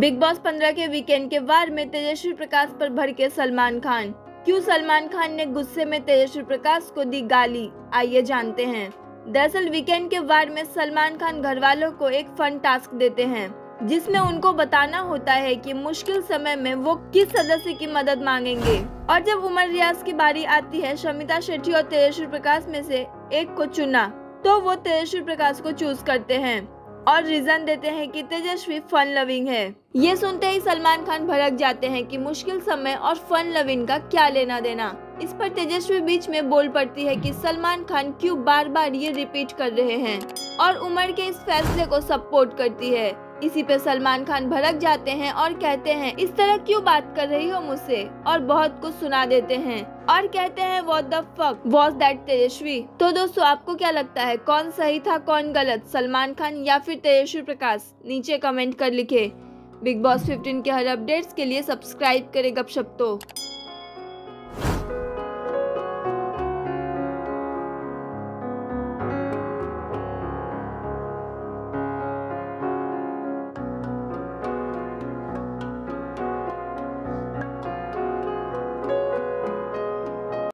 Big boss 15 के weekend के वार में तेजस्वी प्रकाश पर भड़के सलमान खान। क्यों सलमान खान ने गुस्से में तेजस्वी प्रकाश को दी गाली, आइए जानते हैं। दरअसल वीकेंड के वार में सलमान खान घर वालों को एक फन टास्क देते हैं, जिसमें उनको बताना होता है कि मुश्किल समय में वो किस सदस्य की मदद मांगेंगे। और जब उमर रियाज की बारी आती है, शमिता शेट्टी और तेजस्वी प्रकाश में से एक को चुना, तो वो तेजस्वी प्रकाश को चूज करते हैं और रीजन देते हैं कि तेजस्वी फन लविंग है। ये सुनते ही सलमान खान भड़क जाते हैं कि मुश्किल समय और फन लविंग का क्या लेना देना। इस पर तेजस्वी बीच में बोल पड़ती है कि सलमान खान क्यों बार बार ये रिपीट कर रहे हैं, और उमर के इस फैसले को सपोर्ट करती है। इसी पे सलमान खान भड़क जाते हैं और कहते हैं, इस तरह क्यों बात कर रही हो मुझसे, और बहुत कुछ सुना देते हैं और कहते हैं what the fuck was that तेजस्वी। तो दोस्तों, आपको क्या लगता है कौन सही था कौन गलत, सलमान खान या फिर तेजस्वी प्रकाश? नीचे कमेंट कर लिखे। बिग बॉस 15 के हर अपडेट्स के लिए सब्सक्राइब करें गपशप तो।